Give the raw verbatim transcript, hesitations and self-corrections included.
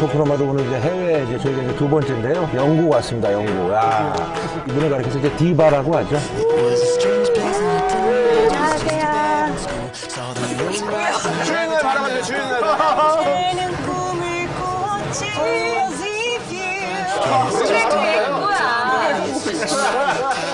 토크 노마드 오늘 이제 해외 이제 저희가 이제 두 번째인데요. 영국 왔습니다. 영국. 야, 이분을 가리켜서 이제 디바라고 하죠. 안녕하세요. 주인을 바라봐주세요. 주인을. 쟤는 꿈을 꽂지.